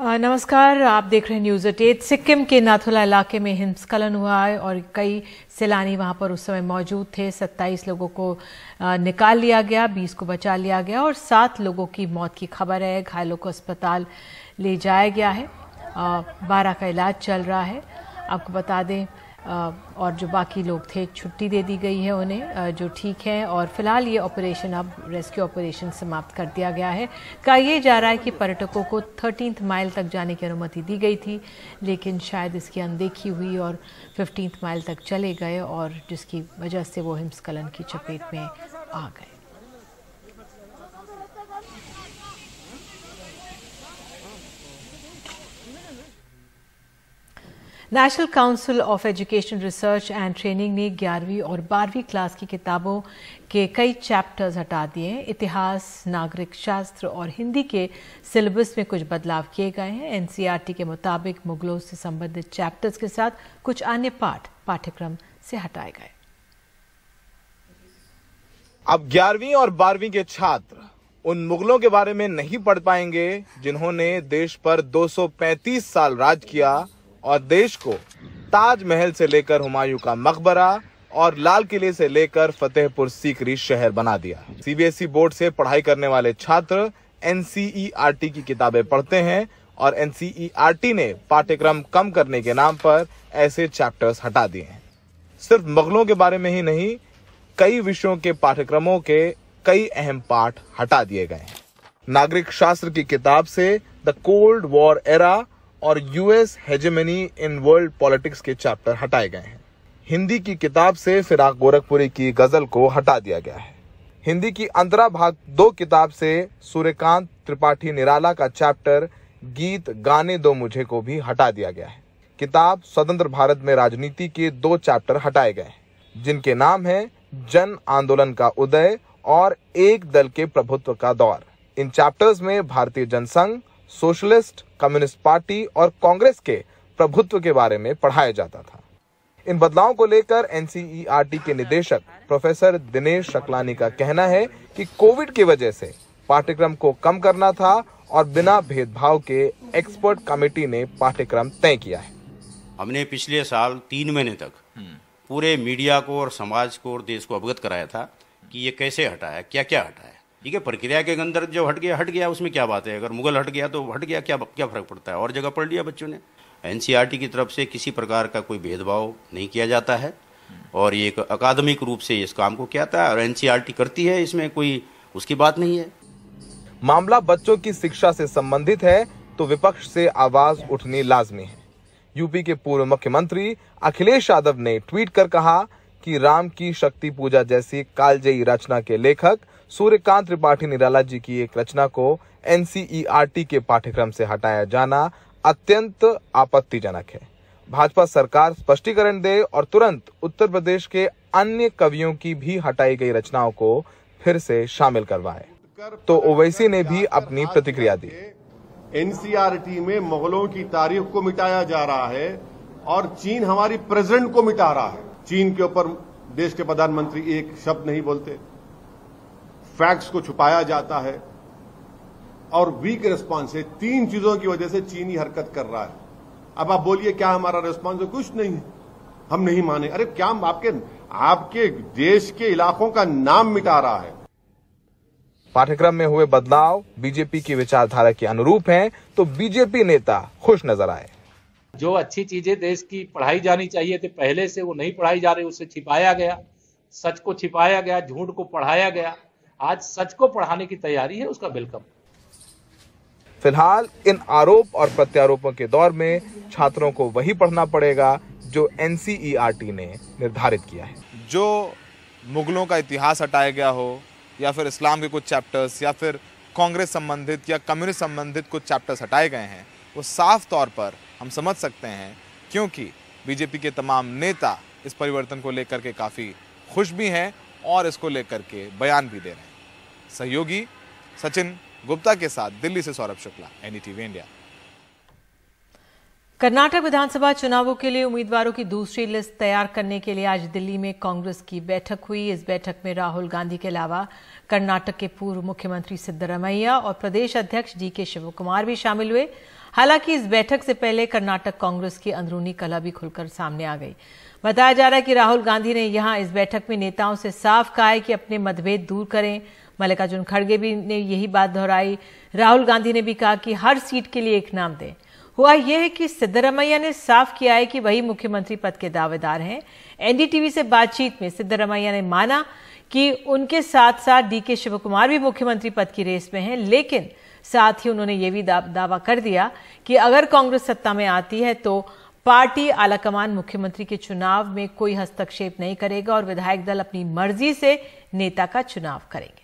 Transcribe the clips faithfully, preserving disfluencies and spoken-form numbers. नमस्कार, आप देख रहे हैं न्यूज एट। सिक्किम के नाथुला इलाके में हिमस्खलन हुआ है और कई सैलानी वहां पर उस समय मौजूद थे। सत्ताईस लोगों को निकाल लिया गया, बीस को बचा लिया गया और सात लोगों की मौत की खबर है। घायलों को अस्पताल ले जाया गया है, बारह का इलाज चल रहा है। आपको बता दें और जो बाकी लोग थे छुट्टी दे दी गई है उन्हें, जो ठीक हैं। और फिलहाल ये ऑपरेशन अब रेस्क्यू ऑपरेशन समाप्त कर दिया गया है। कहा यह जा रहा है कि पर्यटकों को थर्टीन्थ माइल तक जाने की अनुमति दी गई थी, लेकिन शायद इसकी अनदेखी हुई और फिफ्टीन्थ माइल तक चले गए और जिसकी वजह से वो हिमस्खलन की चपेट में आ गए। National Council of Education Research and Training ने ग्यारहवीं और बारहवीं क्लास की किताबों के कई चैप्टर्स हटा दिए हैं। इतिहास, नागरिक शास्त्र और हिंदी के सिलेबस में कुछ बदलाव किए गए हैं। एनसीईआरटी के मुताबिक मुगलों से संबंधित चैप्टर्स के साथ कुछ अन्य पाठ पाठ्यक्रम से हटाए गए। अब ग्यारहवीं और बारहवीं के छात्र उन मुगलों के बारे में नहीं पढ़ पाएंगे जिन्होंने देश पर दो सौ पैंतीस साल राज किया और देश को ताज महल से लेकर हुमायूं का मकबरा और लाल किले से लेकर फतेहपुर सीकरी शहर बना दिया। C B S E board से पढ़ाई करने वाले छात्र एनसीईआरटी की किताबें पढ़ते हैं और एनसीईआरटी ने पाठ्यक्रम कम करने के नाम पर ऐसे चैप्टर्स हटा दिए हैं। सिर्फ मुगलों के बारे में ही नहीं, कई विषयों के पाठ्यक्रमों के कई अहम पाठ हटा दिए गए हैं। नागरिक शास्त्र की किताब से द कोल्ड वॉर एरा और US hegemony in world politics के चैप्टर हटाए गए हैं। हिंदी की किताब से फिराक गोरखपुरी की गजल को हटा दिया गया है। हिंदी की अंतरा भाग दो किताब से सूर्यकांत त्रिपाठी निराला का चैप्टर गीत गाने दो मुझे को भी हटा दिया गया है। किताब स्वतंत्र भारत में राजनीति के दो चैप्टर हटाए गए हैं, जिनके नाम है जन आंदोलन का उदय और एक दल के प्रभुत्व का दौर। इन चैप्टर्स में भारतीय जनसंघ, सोशलिस्ट, कम्युनिस्ट पार्टी और कांग्रेस के प्रभुत्व के बारे में पढ़ाया जाता था। इन बदलावों को लेकर एनसीईआरटी के निदेशक प्रोफेसर दिनेश शक्लानी का कहना है कि कोविड की वजह से पाठ्यक्रम को कम करना था और बिना भेदभाव के एक्सपर्ट कमेटी ने पाठ्यक्रम तय किया है। हमने पिछले साल तीन महीने तक पूरे मीडिया को और समाज को और देश को अवगत कराया था कि ये कैसे हटाया, क्या क्या हटाया। ठीक है, प्रक्रिया के अंदर जो हट गया हट गया, उसमें क्या बात है। अगर मुगल हट गया तो हट गया, क्या क्या फर्क पड़ता है। और जगह पढ़ लिया बच्चों ने। एनसीईआरटी की तरफ से किसी प्रकार का कोई भेदभाव नहीं किया जाता है और ये अकादमिक रूप से इस काम को किया था और एनसीईआरटी करती है, इसमें कोई उसकी बात नहीं है। मामला बच्चों की शिक्षा से संबंधित है तो विपक्ष से आवाज उठनी लाजमी है। यूपी के पूर्व मुख्यमंत्री अखिलेश यादव ने ट्वीट कर कहा कि राम की शक्ति पूजा जैसी कालजयी रचना के लेखक सूर्यकांत त्रिपाठी निराला जी की एक रचना को एनसीईआरटी के पाठ्यक्रम से हटाया जाना अत्यंत आपत्तिजनक है। भाजपा सरकार स्पष्टीकरण दे और तुरंत उत्तर प्रदेश के अन्य कवियों की भी हटाई गई रचनाओं को फिर से शामिल करवाए। तो ओवैसी ने भी अपनी प्रतिक्रिया दी। एनसीईआरटी में मुगलों की तारीख को मिटाया जा रहा है और चीन हमारी प्रेजेंट को मिटा रहा है। चीन के ऊपर देश के प्रधानमंत्री एक शब्द नहीं बोलते, फैक्ट्स को छुपाया जाता है और वीक रिस्पांस है। तीन चीजों की वजह से चीन ही हरकत कर रहा है। अब आप बोलिए क्या हमारा रिस्पांस है? कुछ नहीं है, हम नहीं माने। अरे क्या आपके आपके देश के इलाकों का नाम मिटा रहा है। पाठ्यक्रम में हुए बदलाव बीजेपी की विचारधारा के अनुरूप हैं तो बीजेपी नेता खुश नजर आए। जो अच्छी चीजें देश की पढ़ाई जानी चाहिए थी पहले से, वो नहीं पढ़ाई जा रही, उसे छिपाया गया। सच को छिपाया गया, झूठ को पढ़ाया गया। आज सच को पढ़ाने की तैयारी है, उसका वेलकम। फिलहाल इन आरोप और प्रत्यारोपों के दौर में छात्रों को वही पढ़ना पड़ेगा जो एनसीईआरटी ने निर्धारित किया है। जो मुगलों का इतिहास हटाया गया हो या फिर इस्लाम के कुछ चैप्टर्स या फिर कांग्रेस संबंधित या कम्युनिस्ट संबंधित कुछ चैप्टर्स हटाए गए हैं, वो साफ तौर पर हम समझ सकते हैं, क्योंकि बीजेपी के तमाम नेता इस परिवर्तन को लेकर के काफ़ी खुश भी हैं और इसको लेकर के बयान भी दे रहे हैं। सहयोगी सचिन गुप्ता के साथ दिल्ली से सौरभ शुक्ला, एनडीटीवी इंडिया। कर्नाटक विधानसभा चुनावों के लिए उम्मीदवारों की दूसरी लिस्ट तैयार करने के लिए आज दिल्ली में कांग्रेस की बैठक हुई। इस बैठक में राहुल गांधी के अलावा कर्नाटक के पूर्व मुख्यमंत्री सिद्दरमैया और प्रदेश अध्यक्ष डी के शिवकुमार भी शामिल हुए। हालांकि इस बैठक से पहले कर्नाटक कांग्रेस की अंदरूनी कलह भी खुलकर सामने आ गई। बताया जा रहा है कि राहुल गांधी ने यहां इस बैठक में नेताओं से साफ कहा है कि अपने मतभेद दूर करें। मल्लिकार्जुन खड़गे भी ने यही बात दोहराई। राहुल गांधी ने भी कहा कि हर सीट के लिए एक नाम दें। हुआ यह है कि सिद्दरमैया ने साफ किया है कि वही मुख्यमंत्री पद के दावेदार हैं। एनडीटीवी से बातचीत में सिद्दरमैया ने माना कि उनके साथ साथ डी के शिवकुमार भी मुख्यमंत्री पद की रेस में हैं, लेकिन साथ ही उन्होंने ये भी दावा कर दिया कि अगर कांग्रेस सत्ता में आती है तो पार्टी आलाकमान मुख्यमंत्री के चुनाव में कोई हस्तक्षेप नहीं करेगा और विधायक दल अपनी मर्जी से नेता का चुनाव करेंगे।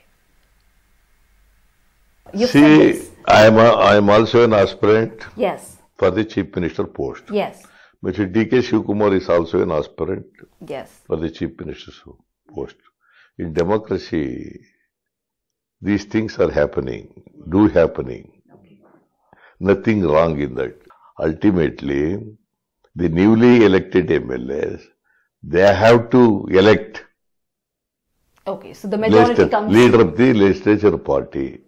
See, I am a, I am also an aspirant. Yes. For the chief minister post. Yes. Mr. D K Shivakumar is also an aspirant. Yes. For the chief minister post. In democracy, these things are happening, do happening. Okay. Nothing wrong in that. Ultimately, the newly elected M L As, they have to elect. Okay. So the majority leader, comes. Leader of the legislature party.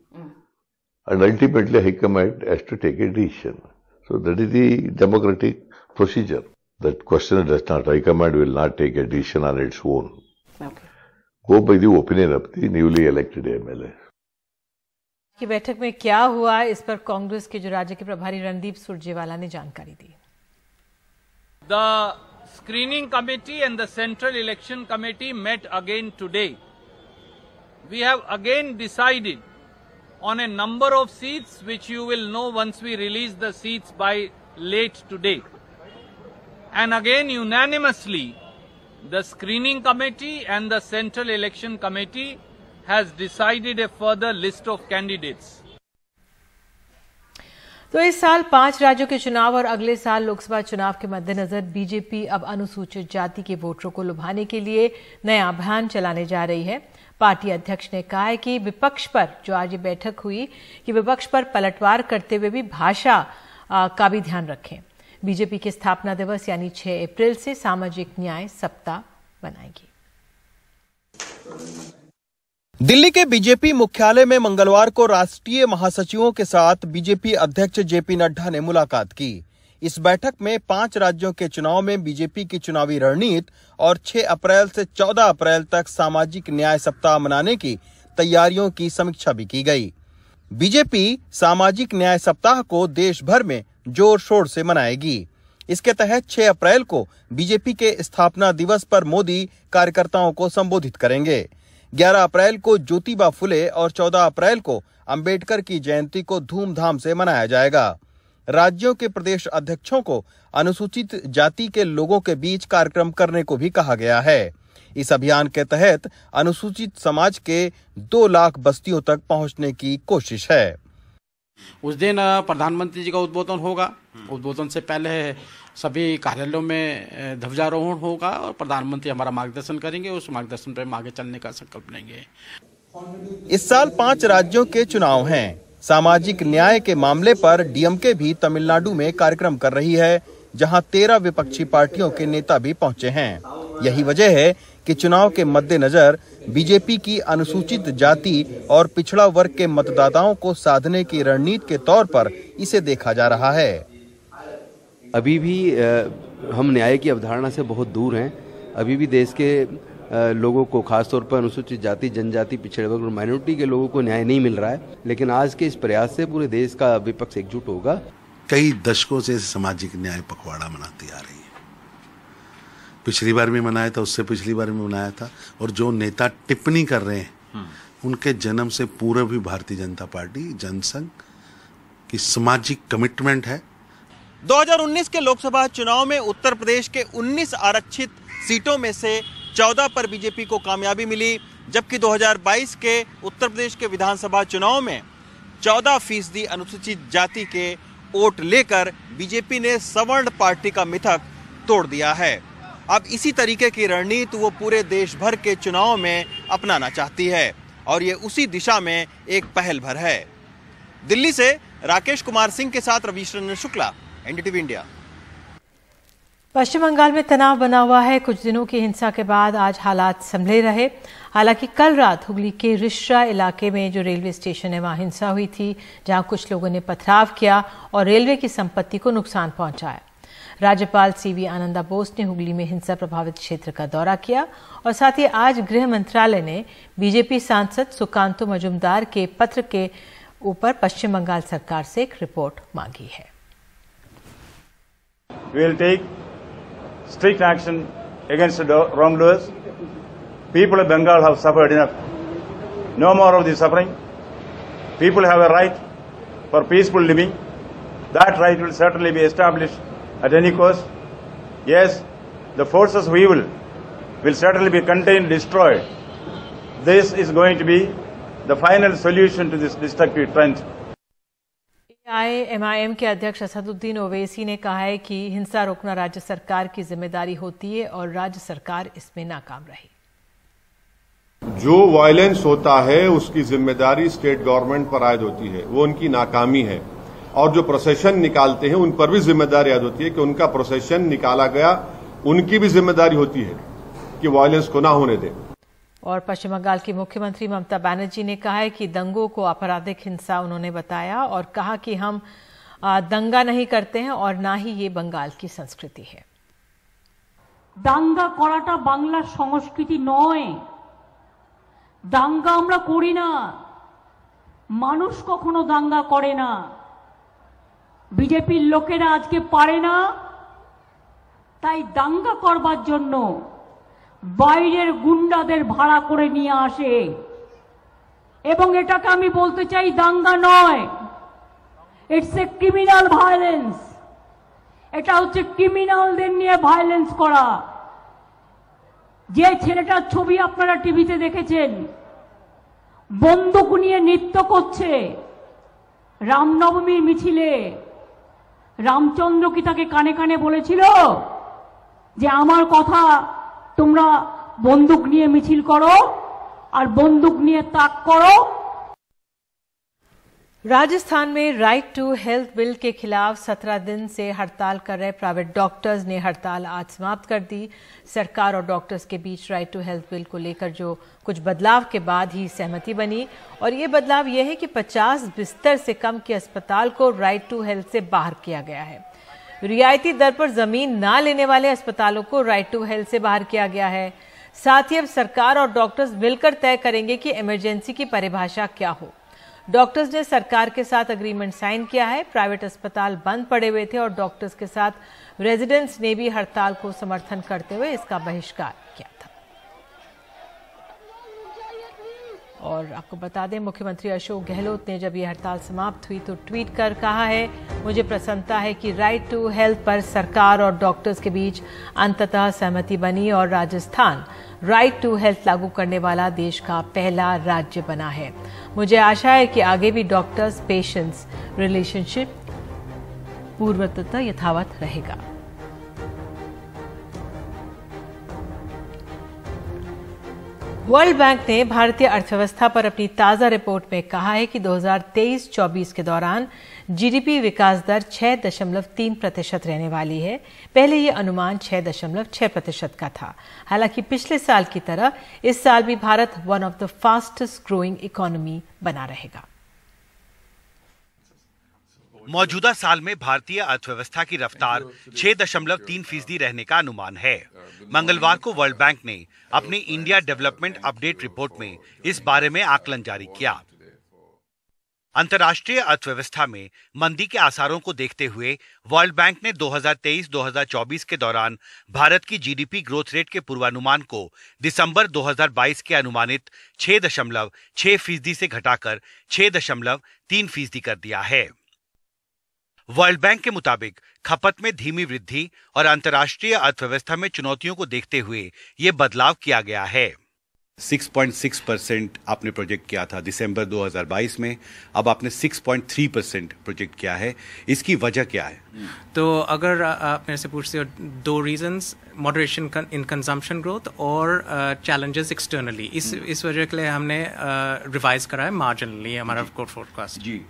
And ultimately High Command has to take a decision. So that is the democratic procedure. That question does not, High Command will not take a decision on its own. Okay. Go by the opinion of the newly elected M L A. की बैठक में क्या हुआ इस पर कांग्रेस के जो राज्य के प्रभारी रणदीप सूरजेवाला ने जानकारी दी। The screening committee and the Central Election Committee met again today. We have again decided on a number of seats which you will know once we release the seats by late today. And again unanimously the screening committee and the Central Election Committee has decided a further list of candidates. तो इस साल पांच राज्यों के चुनाव और अगले साल लोकसभा चुनाव के मद्देनजर बीजेपी अब अनुसूचित जाति के वोटरों को लुभाने के लिए नया अभियान चलाने जा रही है। पार्टी अध्यक्ष ने कहा है कि विपक्ष पर जो आज ये बैठक हुई कि विपक्ष पर पलटवार करते हुए भी भाषा आ, का भी ध्यान रखें। बीजेपी के स्थापना दिवस यानी छह अप्रैल से सामाजिक न्याय सप्ताह बनाएगी। दिल्ली के बीजेपी मुख्यालय में मंगलवार को राष्ट्रीय महासचिवों के साथ बीजेपी अध्यक्ष जेपी नड्डा ने मुलाकात की। इस बैठक में पांच राज्यों के चुनाव में बीजेपी की चुनावी रणनीति और छह अप्रैल से चौदह अप्रैल तक सामाजिक न्याय सप्ताह मनाने की तैयारियों की समीक्षा भी की गई। बीजेपी सामाजिक न्याय सप्ताह को देश भर में जोर शोर से मनाएगी। इसके तहत छह अप्रैल को बीजेपी के स्थापना दिवस पर मोदी कार्यकर्ताओं को संबोधित करेंगे। ग्यारह अप्रैल को ज्योतिबा फुले और चौदह अप्रैल को अंबेडकर की जयंती को धूमधाम से मनाया जाएगा। राज्यों के प्रदेश अध्यक्षों को अनुसूचित जाति के लोगों के बीच कार्यक्रम करने को भी कहा गया है। इस अभियान के तहत अनुसूचित समाज के दो लाख बस्तियों तक पहुंचने की कोशिश है। उस दिन प्रधानमंत्री जी का उद्बोधन होगा। उद्बोधन से पहले सभी कार्यालयों में ध्वजारोहण होगा और प्रधानमंत्री हमारा मार्गदर्शन करेंगे। उस मार्गदर्शन पर आगे चलने का संकल्प लेंगे। इस साल पाँच राज्यों के चुनाव हैं। सामाजिक न्याय के मामले पर डी एम के भी तमिलनाडु में कार्यक्रम कर रही है, जहां तेरह विपक्षी पार्टियों के नेता भी पहुंचे हैं। यही वजह है कि चुनाव के मद्देनजर बीजेपी की अनुसूचित जाति और पिछड़ा वर्ग के मतदाताओं को साधने की रणनीति के तौर पर इसे देखा जा रहा है। अभी भी हम न्याय की अवधारणा से बहुत दूर हैं। अभी भी देश के लोगों को, खासतौर पर अनुसूचित जाति, जनजाति, पिछड़े वर्ग और माइनॉरिटी के लोगों को न्याय नहीं मिल रहा है। लेकिन आज के इस प्रयास से पूरे देश का विपक्ष एकजुट होगा। कई दशकों से सामाजिक न्याय पखवाड़ा मनाती आ रही है। पिछली बार भी मनाया था, उससे पिछली बार भी मनाया था। और जो नेता टिप्पणी कर रहे हैं, उनके जन्म से पूर्व भी भारतीय जनता पार्टी, जनसंघ की सामाजिक कमिटमेंट है। दो हज़ार उन्नीस के लोकसभा चुनाव में उत्तर प्रदेश के उन्नीस आरक्षित सीटों में से चौदह पर बीजेपी को कामयाबी मिली, जबकि दो हज़ार बाईस के उत्तर प्रदेश के विधानसभा चुनाव में चौदह फीसदी अनुसूचित जाति के वोट लेकर बीजेपी ने सवर्ण पार्टी का मिथक तोड़ दिया है। अब इसी तरीके की रणनीति वो पूरे देश भर के चुनाव में अपनाना चाहती है और ये उसी दिशा में एक पहल भर है। दिल्ली से राकेश कुमार सिंह के साथ Ravish Ranjan Shukla, N D T V India. Paschim Bengal में तनाव बना हुआ है। कुछ दिनों की हिंसा के बाद आज हालात संभले रहे। हालांकि कल रात हुगली के रिश्रा इलाके में जो रेलवे स्टेशन है वहां हिंसा हुई थी, जहां कुछ लोगों ने पथराव किया और रेलवे की संपत्ति को नुकसान पहुंचाया। राज्यपाल सी वी आनंदा बोस ने हुगली में हिंसा प्रभावित क्षेत्र का दौरा किया और साथ ही आज गृह मंत्रालय ने बीजेपी सांसद सुकांतु मजूमदार के पत्र के ऊपर पश्चिम बंगाल सरकार से एक रिपोर्ट मांगी है। We'll take strict action against the wrongdoers. People of Bengal have suffered enough. No more of the suffering. People have a right for peaceful living. That right will certainly be established at any cost. Yes, the forces of evil will certainly be contained, destroyed. This is going to be the final solution to this destructive trend. AIMIM के अध्यक्ष असदुद्दीन ओवेसी ने कहा है कि हिंसा रोकना राज्य सरकार की जिम्मेदारी होती है और राज्य सरकार इसमें नाकाम रही। जो वायलेंस होता है उसकी जिम्मेदारी स्टेट गवर्नमेंट पर आयद होती है, वो उनकी नाकामी है। और जो प्रोसेशन निकालते हैं उन पर भी जिम्मेदारी आयद होती है कि उनका प्रोसेशन निकाला गया, उनकी भी जिम्मेदारी होती है कि वायलेंस को ना होने दें। और पश्चिम बंगाल की मुख्यमंत्री ममता बनर्जी ने कहा है कि दंगों को आपराधिक हिंसा उन्होंने बताया और कहा कि हम दंगा नहीं करते हैं और ना ही ये बंगाल की संस्कृति है। दांगा कराटा बांग्ला संस्कृति नय। दांगा आमरा करी ना, मानुष कखनो दांगा करे ना। বিজেপির লোকেরা আজকে পারে না, তাই দাঙ্গা করবার জন্য বাইরের গুন্ডাদের ভাড়া করে নিয়ে আসে। এবং এটাকে আমি বলতে চাই, দাঙ্গা নয়, ইটস এ ক্রিমিনাল ভায়োলেন্স। এটা হচ্ছে ক্রিমিনালদের নিয়ে ভায়োলেন্স করা। যে ছেলেটার ছবি আপনারা টিভিতে দেখেছেন, বন্দুক নিয়ে নৃত্য করছে রামনবমীর মিছিলে, রামচন্দ্র কি তাকে কানে কানে বলেছিল যে আমার কথা তোমরা বন্দুক নিয়ে মিছিল করো আর বন্দুক নিয়ে তাক করো। राजस्थान में राइट टू हेल्थ बिल के खिलाफ सत्रह दिन से हड़ताल कर रहे प्राइवेट डॉक्टर्स ने हड़ताल आज समाप्त कर दी। सरकार और डॉक्टर्स के बीच राइट टू हेल्थ बिल को लेकर जो कुछ बदलाव के बाद ही सहमति बनी और ये बदलाव यह है कि पचास बिस्तर से कम के अस्पताल को राइट टू हेल्थ से बाहर किया गया है। रियायती दर पर जमीन ना लेने वाले अस्पतालों को राइट टू हेल्थ से बाहर किया गया है। साथ ही अब सरकार और डॉक्टर्स मिलकर तय करेंगे कि इमरजेंसी की परिभाषा क्या हो। डॉक्टर्स ने सरकार के साथ एग्रीमेंट साइन किया है। प्राइवेट अस्पताल बंद पड़े हुए थे और डॉक्टर्स के साथ रेजिडेंट्स ने भी हड़ताल को समर्थन करते हुए इसका बहिष्कार किया था। और आपको बता दें, मुख्यमंत्री अशोक गहलोत ने जब ये हड़ताल समाप्त हुई तो ट्वीट कर कहा है, मुझे प्रसन्नता है कि राइट टू हेल्थ पर सरकार और डॉक्टर्स के बीच अंततः सहमति बनी और राजस्थान राइट टू हेल्थ लागू करने वाला देश का पहला राज्य बना है। मुझे आशा है कि आगे भी डॉक्टर्स पेशेंट्स रिलेशनशिप पूर्वतः यथावत रहेगा। वर्ल्ड बैंक ने भारतीय अर्थव्यवस्था पर अपनी ताजा रिपोर्ट में कहा है कि दो हज़ार तेईस चौबीस के दौरान जीडीपी विकास दर छह दशमलव तीन प्रतिशत रहने वाली है। पहले ये अनुमान छह दशमलव छह प्रतिशत का था। हालांकि पिछले साल की तरह इस साल भी Bharat one of the fastest growing economy बना रहेगा। मौजूदा साल में भारतीय अर्थव्यवस्था की रफ्तार छह दशमलव तीन फीसदी रहने का अनुमान है। मंगलवार को वर्ल्ड बैंक ने अपनी इंडिया डेवलपमेंट अपडेट रिपोर्ट में इस बारे में आकलन जारी किया। अंतर्राष्ट्रीय अर्थव्यवस्था में मंदी के आसारों को देखते हुए वर्ल्ड बैंक ने दो हज़ार तेईस दो हज़ार चौबीस के दौरान भारत की जीडीपी ग्रोथ रेट के पूर्वानुमान को दिसंबर दो हज़ार बाईस के अनुमानित छह दशमलव छह फीसदी से घटाकर छह दशमलव तीन फीसदी कर दिया है। वर्ल्ड बैंक के मुताबिक खपत में धीमी वृद्धि और अंतर्राष्ट्रीय अर्थव्यवस्था में चुनौतियों को देखते हुए ये बदलाव किया गया है। छह दशमलव छह परसेंट आपने प्रोजेक्ट किया था दिसंबर दो हज़ार बाईस में, अब आपने छह दशमलव तीन परसेंट प्रोजेक्ट किया है। इसकी वजह क्या है? तो अगर आप मेरे से पूछते हो, दो reasons, moderation in consumption growth और चैलेंजेस एक्सटर्नली। इस इस वजह के लिए हमने रिवाइज करा है मार्जिनली हमारा कोर्ट फोरकास्ट। जी,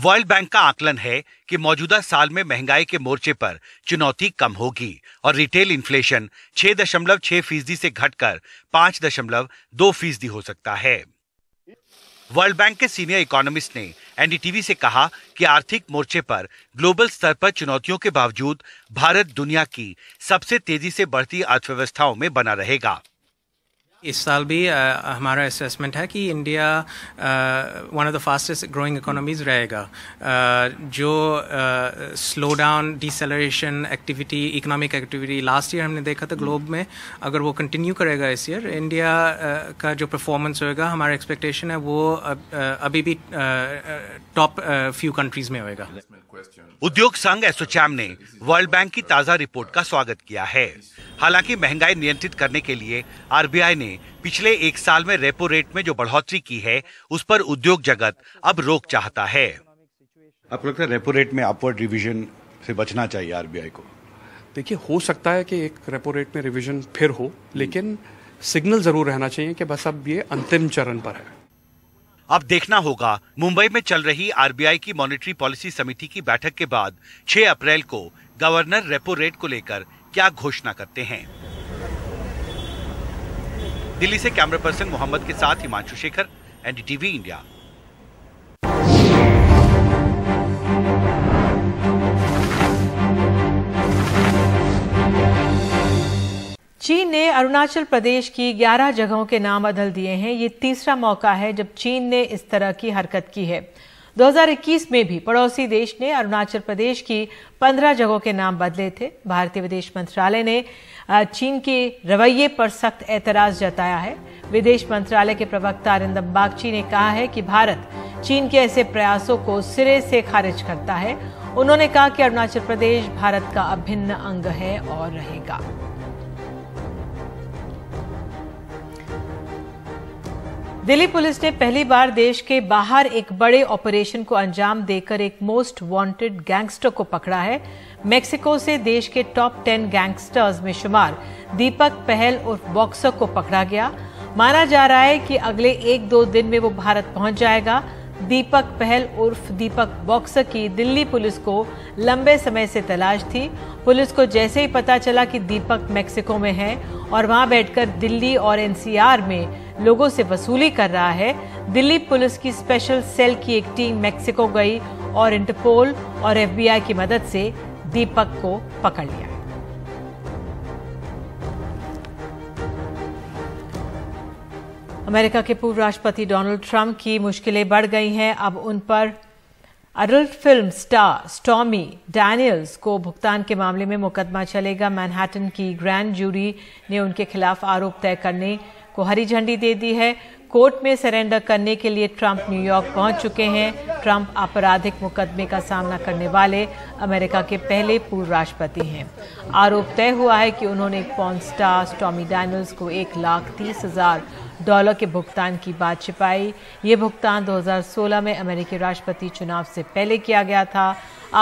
वर्ल्ड बैंक का आकलन है कि मौजूदा साल में महंगाई के मोर्चे पर चुनौती कम होगी और रिटेल इन्फ्लेशन छह दशमलव छह फीसदी से घटकर पांच दशमलव दो फीसदी हो सकता है। वर्ल्ड बैंक के सीनियर इकोनॉमिस्ट ने एनडीटीवी से कहा कि आर्थिक मोर्चे पर ग्लोबल स्तर पर चुनौतियों के बावजूद भारत दुनिया की सबसे तेजी से बढ़ती अर्थव्यवस्थाओं में बना रहेगा। इस साल भी आ, हमारा असेसमेंट है कि India one of the fastest growing economies रहेगा। आ, जो slow down deceleration activity economic activity last year हमने देखा था ग्लोब में, अगर वो कंटिन्यू करेगा इस ईयर इंडिया आ, का जो परफॉर्मेंस होगा हमारा एक्सपेक्टेशन है वो अब, अभी भी टॉप फ्यू कंट्रीज में होगा। उद्योग संघ एसोचैम ने वर्ल्ड बैंक की ताज़ा रिपोर्ट का स्वागत किया है। हालांकि महंगाई नियंत्रित करने के लिए आरबीआई ने पिछले एक साल में रेपो रेट में जो बढ़ोतरी की है उस पर उद्योग जगत अब रोक चाहता है। आपको लगता है रेपो रेट में अपवर्ड रिवीजन से बचना चाहिए आरबीआई को? देखिए, हो सकता है कि एक रेपो रेट में रिवीजन फिर हो, लेकिन सिग्नल जरूर रहना चाहिए कि बस अब ये अंतिम चरण पर है। अब देखना होगा मुंबई में चल रही आरबीआई की मॉनेटरी पॉलिसी समिति की बैठक के बाद छह अप्रैल को गवर्नर रेपो रेट को लेकर क्या घोषणा करते हैं। दिल्ली से कैमरा पर्सन मोहम्मद के साथ हिमांशु शेखर, एनडीटीवी इंडिया। चीन ने अरुणाचल प्रदेश की ग्यारह जगहों के नाम बदल दिए हैं। ये तीसरा मौका है जब चीन ने इस तरह की हरकत की है। दो हज़ार इक्कीस में भी पड़ोसी देश ने अरुणाचल प्रदेश की पंद्रह जगहों के नाम बदले थे। भारतीय विदेश मंत्रालय ने चीन के रवैये पर सख्त एतराज जताया है। विदेश मंत्रालय के प्रवक्ता अरिंदम बागची ने कहा है कि भारत चीन के ऐसे प्रयासों को सिरे से खारिज करता है। उन्होंने कहा कि अरुणाचल प्रदेश भारत का अभिन्न अंग है और रहेगा। दिल्ली पुलिस ने पहली बार देश के बाहर एक बड़े ऑपरेशन को अंजाम देकर एक मोस्ट वांटेड गैंगस्टर को पकड़ा है। मेक्सिको से देश के टॉप टेन गैंगस्टर्स में शुमार दीपक पहल उर्फ बॉक्सर को पकड़ा गया। माना जा रहा है कि अगले एक दो दिन में वो भारत पहुंच जाएगा। दीपक पहल उर्फ दीपक बॉक्सर की दिल्ली पुलिस को लंबे समय से तलाश थी। पुलिस को जैसे ही पता चला कि दीपक मेक्सिको में है और वहां बैठकर दिल्ली और एनसीआर में लोगों से वसूली कर रहा है, दिल्ली पुलिस की स्पेशल सेल की एक टीम मेक्सिको गई और इंटरपोल और एफबीआई की मदद से दीपक को पकड़ लिया। अमेरिका के पूर्व राष्ट्रपति डोनाल्ड ट्रम्प की मुश्किलें बढ़ गई हैं। अब उन पर adult film star Stormy Daniels को भुगतान के मामले में मुकदमा चलेगा। मैनहट्टन की ग्रैंड जूरी ने उनके खिलाफ आरोप तय करने को हरी झंडी दे दी है। कोर्ट में सरेंडर करने के लिए ट्रंप न्यूयॉर्क पहुंच चुके हैं। ट्रंप आपराधिक मुकदमे का सामना करने वाले अमेरिका के पहले पूर्व राष्ट्रपति हैं। आरोप तय हुआ है कि उन्होंने एक पॉर्न स्टार स्टॉर्मी डैनियल्स को एक लाख तीस हजार डॉलर के भुगतान की बात छिपाई। ये भुगतान दो हज़ार सोलह में अमेरिकी राष्ट्रपति चुनाव से पहले किया गया था।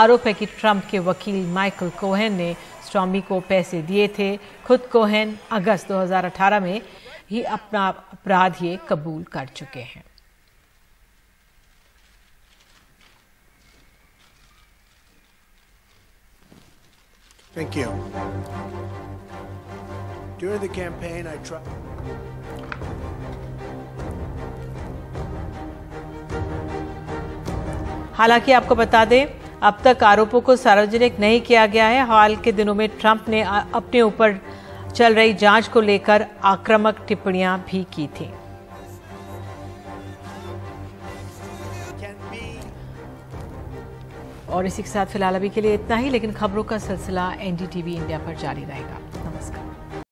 आरोप है कि ट्रंप के वकील माइकल कोहेन ने स्टॉर्मी को पैसे दिए थे। खुद कोहेन अगस्त दो हज़ार अठारह में ही अपना अपराध ये कबूल कर चुके हैं। Thank you. During the campaign I tried. हालांकि आपको बता दें, अब तक आरोपों को सार्वजनिक नहीं किया गया है। हाल के दिनों में ट्रंप ने अपने ऊपर चल रही जांच को लेकर आक्रामक टिप्पणियां भी की थी। और इसी के साथ फिलहाल अभी के लिए इतना ही, लेकिन खबरों का सिलसिला एनडीटीवी इंडिया पर जारी रहेगा। नमस्कार।